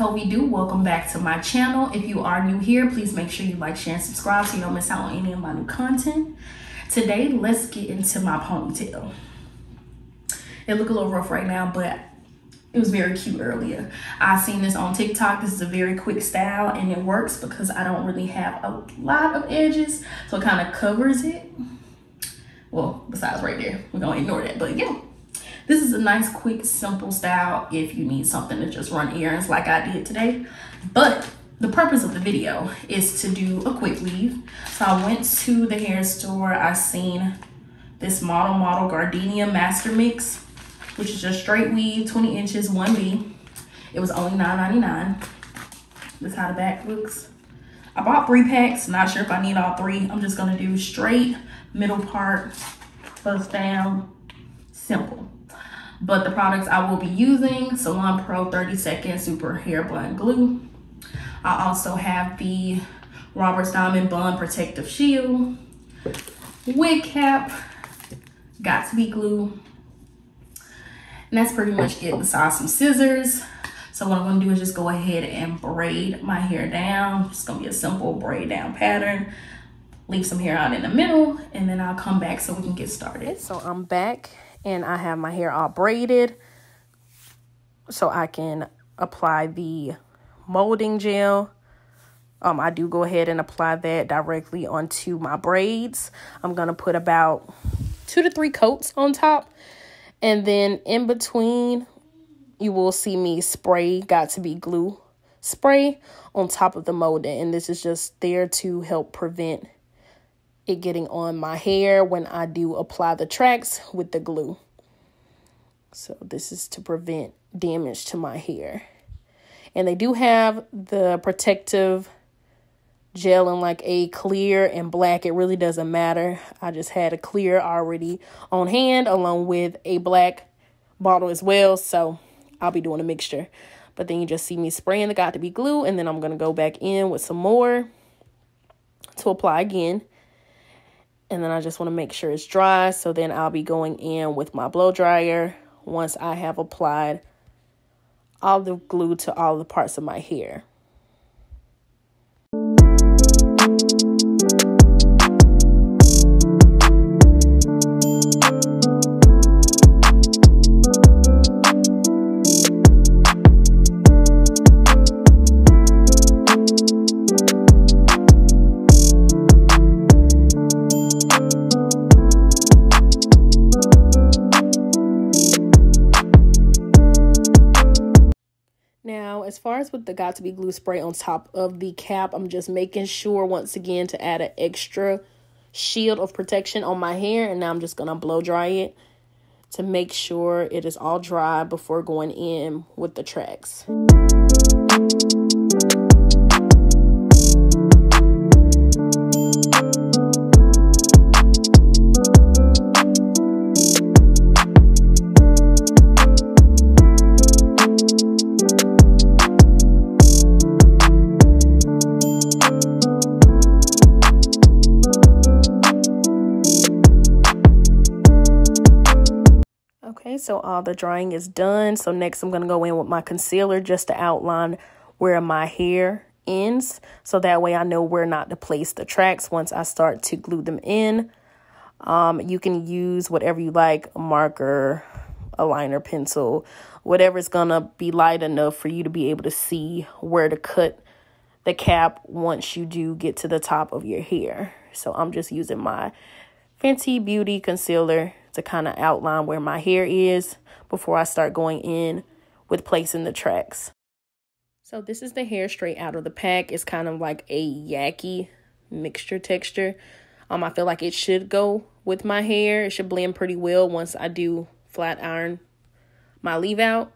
So we do welcome back to my channel. If you are new here, please make sure you like, share, and subscribe so you don't miss out on any of my new content. Today, let's get into my ponytail. It looks a little rough right now, but it was very cute earlier. I seen this on TikTok. This is a very quick style and it works because I don't really have a lot of edges. So it kind of covers it. Well, besides right there, we're gonna ignore that, but yeah. This is a nice, quick, simple style if you need something to just run errands like I did today. But the purpose of the video is to do a quick weave. So I went to the hair store. I seen this Model Model Gardenia Master Mix, which is just straight weave, 20 inches, 1B. It was only $9.99. That's how the back looks. I bought 3 packs. Not sure if I need all 3. I'm just gonna do straight, middle part, buzz down, simple. But the products I will be using, Salon Pro 30 Second Super Hair Bond Glue. I also have the Roberts Diamond Bond Protective Shield, wig cap, Got2b glue. And that's pretty much it besides some scissors. So what I'm gonna do is just go ahead and braid my hair down. It's gonna be a simple braid down pattern. Leave some hair out in the middle, and then I'll come back so we can get started. So I'm back and I have my hair all braided so I can apply the molding gel. I do go ahead and apply that directly onto my braids. I'm gonna put about 2 to 3 coats on top. And then in between, you will see me spray Got2b glue spray on top of the molding. And this is just there to help prevent it getting on my hair when I do apply the tracks with the glue. So this is to prevent damage to my hair. And they do have the protective gel in like a clear and black. It really doesn't matter. I just had a clear already on hand along with a black bottle as well, so I'll be doing a mixture. But then you just see me spraying the Got2b glue, and then I'm gonna go back in with some more to apply again. And then I just want to make sure it's dry, so then I'll be going in with my blow dryer once I have applied all the glue to all the parts of my hair. As far as with the Got2b glue spray on top of the cap, I'm just making sure once again to add an extra shield of protection on my hair. And now I'm just going to blow dry it to make sure it is all dry before going in with the tracks. So all the drying is done. So next I'm going to go in with my concealer just to outline where my hair ends. So that way I know where not to place the tracks once I start to glue them in. You can use whatever you like, a marker, a liner pencil, whatever is going to be light enough for you to be able to see where to cut the cap once you do get to the top of your hair. So I'm just using my Fenty Beauty concealer to kind of outline where my hair is before I start going in with placing the tracks. So this is the hair straight out of the pack. It's kind of like a yucky mixture texture. I feel like it should go with my hair. It should blend pretty well once I do flat iron my leave out.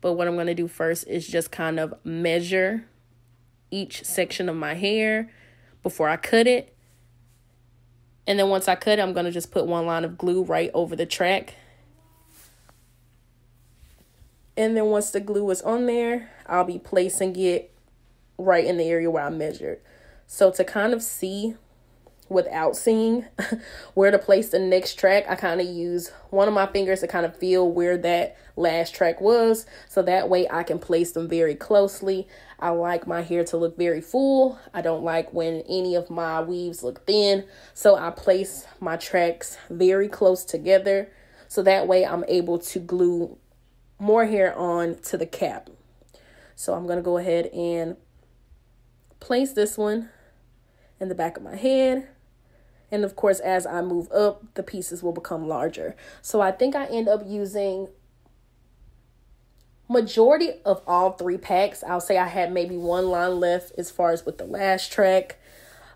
But what I'm going to do first is just kind of measure each section of my hair before I cut it. And then once I cut it, I'm going to just put one line of glue right over the track. And then once the glue is on there, I'll be placing it right in the area where I measured. So to kind of see without seeing where to place the next track, I kind of use one of my fingers to kind of feel where that last track was, so that way I can place them very closely. I like my hair to look very full. I don't like when any of my weaves look thin, so I place my tracks very close together, so that way I'm able to glue more hair on to the cap. So I'm going to go ahead and place this one in the back of my head. And of course, as I move up, the pieces will become larger. So I think I end up using majority of all three packs. I'll say I had maybe one line left as far as with the last track.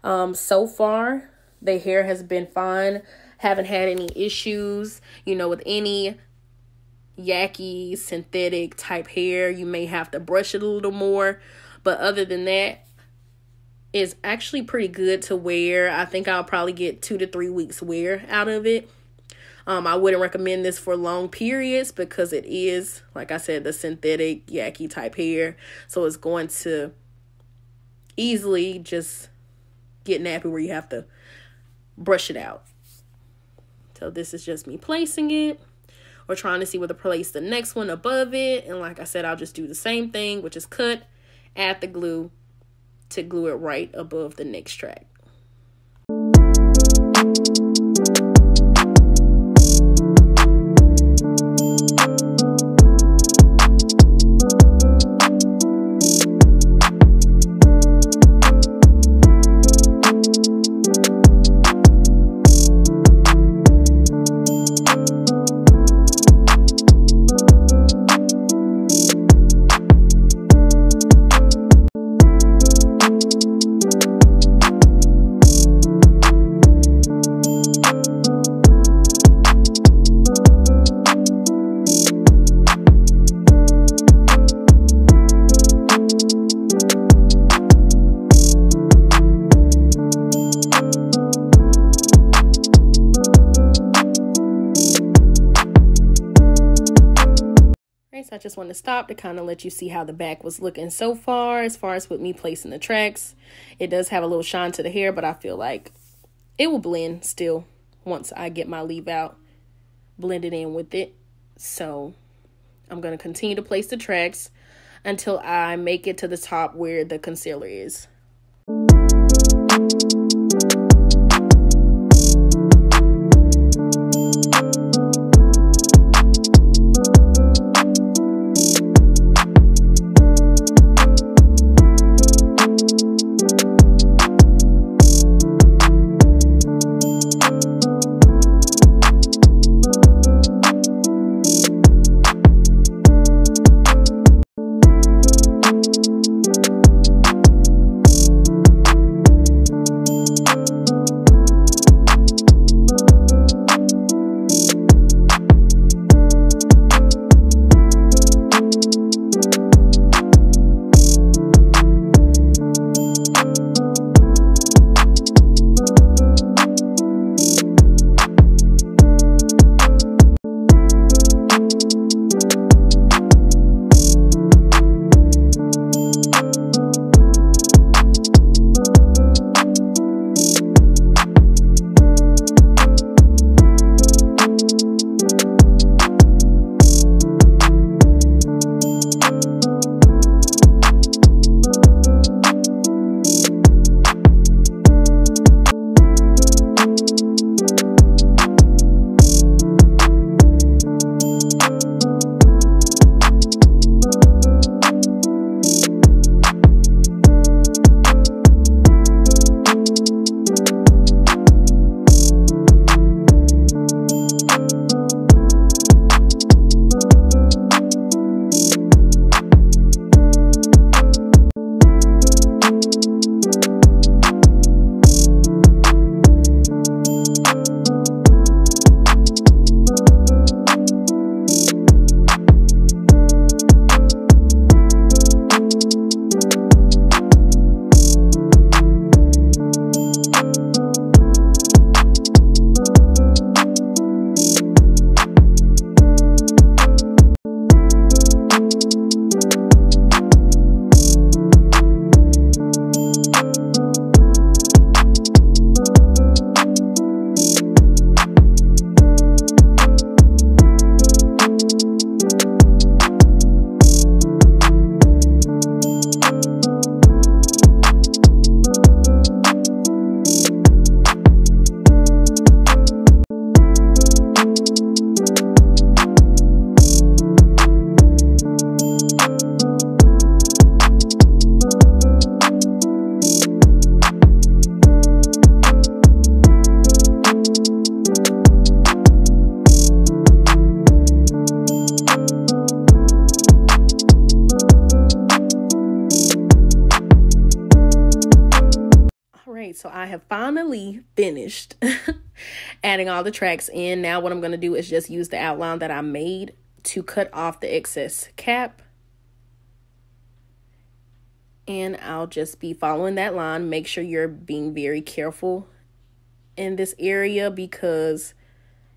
So far, the hair has been fine. Haven't had any issues, you know, with any yucky synthetic type hair. You may have to brush it a little more. But other than that, it's actually pretty good to wear. I think I'll probably get 2 to 3 weeks wear out of it. I wouldn't recommend this for long periods because it is, like I said, the synthetic yucky type hair. So it's going to easily just get nappy where you have to brush it out. So this is just me placing it or trying to see where to place the next one above it. And like I said, I'll just do the same thing, which is cut, add the glue to glue it right above the next track. I just want to stop to kind of let you see how the back was looking so far as with me placing the tracks. It does have a little shine to the hair, but I feel like it will blend still once I get my leave out blended in with it. So I'm going to continue to place the tracks until I make it to the top where the concealer is. right, so I have finally finished adding all the tracks in. Now what I'm going to do is just use the outline that I made to cut off the excess cap. And I'll just be following that line. Make sure you're being very careful in this area because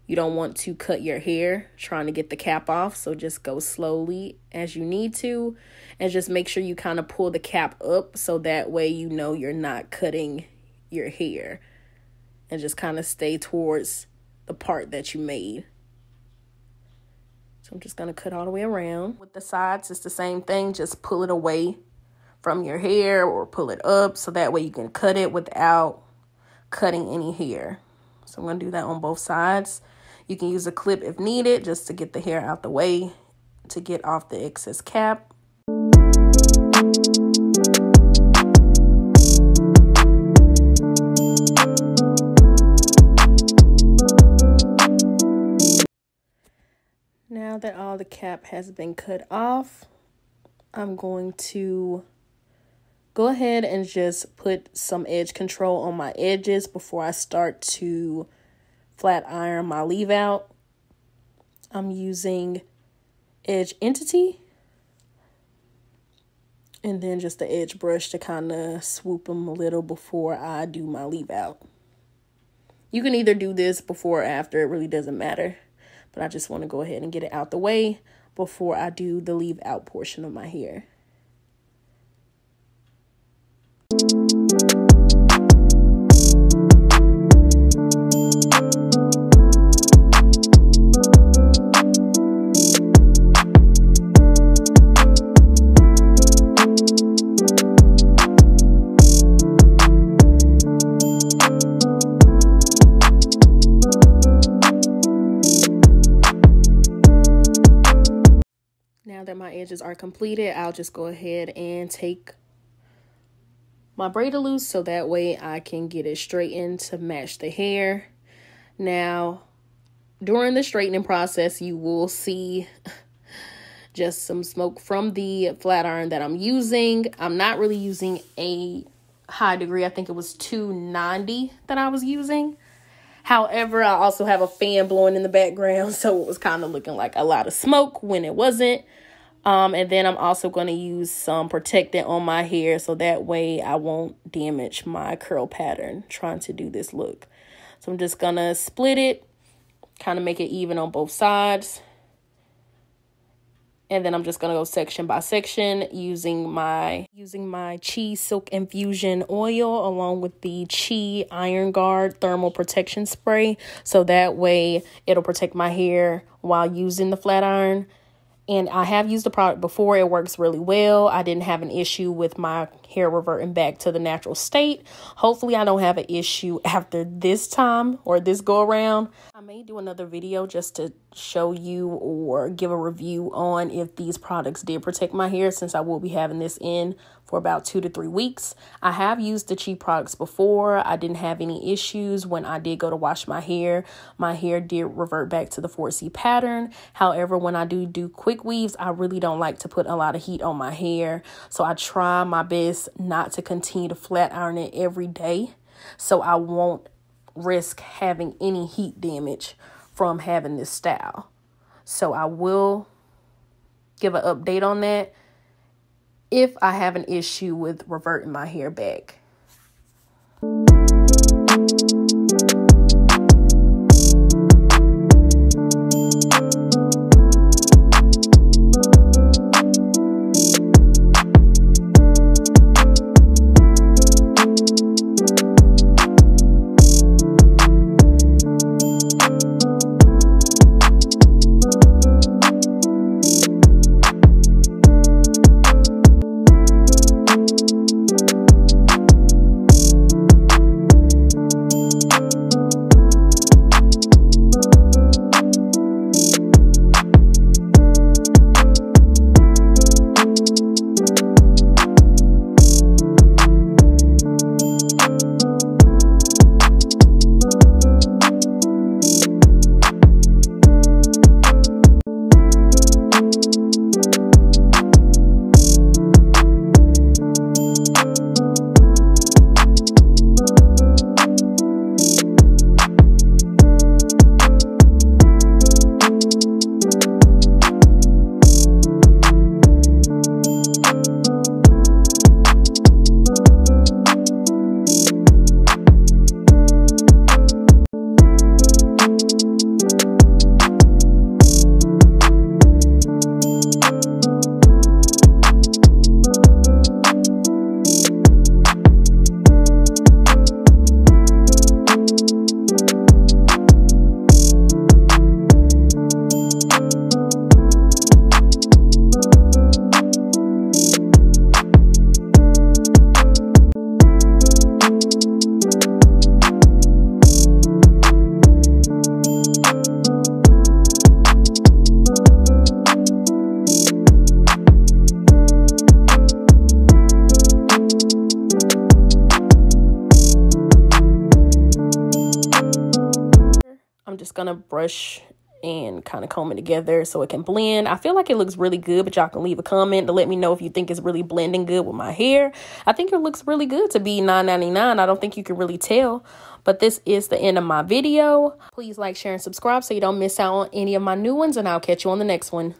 you don't want to cut your hair trying to get the cap off. So just go slowly as you need to, and just make sure you kind of pull the cap up so that way you know you're not cutting your hair, and just kind of stay towards the part that you made. So I'm just going to cut all the way around. With the sides, it's the same thing. Just pull it away from your hair or pull it up so that way you can cut it without cutting any hair. So I'm going to do that on both sides. You can use a clip if needed just to get the hair out the way to get off the excess cap. Now that all the cap has been cut off, I'm going to go ahead and just put some edge control on my edges before I start to flat iron my leave out. I'm using edge entity and then just the edge brush to kind of swoop them a little before I do my leave out. You can either do this before or after, it really doesn't matter, but I just want to go ahead and get it out the way before I do the leave out portion of my hair. Edges are completed. I'll just go ahead and take my braid loose so that way I can get it straightened to match the hair. Now during the straightening process you will see just some smoke from the flat iron that I'm using. I'm not really using a high degree. I think it was 290 that I was using. However, I also have a fan blowing in the background, so it was kind of looking like a lot of smoke when it wasn't. And then I'm also going to use some protectant on my hair so that way I won't damage my curl pattern trying to do this look. So I'm just going to split it, kind of make it even on both sides. And then I'm just going to go section by section using my Chi Silk Infusion Oil along with the Chi Iron Guard Thermal Protection Spray. So that way it'll protect my hair while using the flat iron. And I have used the product before. It works really well. I didn't have an issue with my hair reverting back to the natural state. Hopefully I don't have an issue after this time or this go around. I may do another video just to show you or give a review on if these products did protect my hair, since I will be having this in for about 2 to 3 weeks. I have used the Chi products before. I didn't have any issues. When I did go to wash my hair did revert back to the 4C pattern. However, when I do quick weaves, I really don't like to put a lot of heat on my hair. So I try my best not to continue to flat iron it every day, so I won't risk having any heat damage from having this style. So I will give an update on that if I have an issue with reverting my hair back. going to brush and kind of comb it together so it can blend. I feel like it looks really good, but y'all can leave a comment to let me know if you think it's really blending good with my hair. I think it looks really good to be $9.99. I don't think you can really tell. But this is the end of my video. Please like, share, and subscribe so you don't miss out on any of my new ones, and I'll catch you on the next one.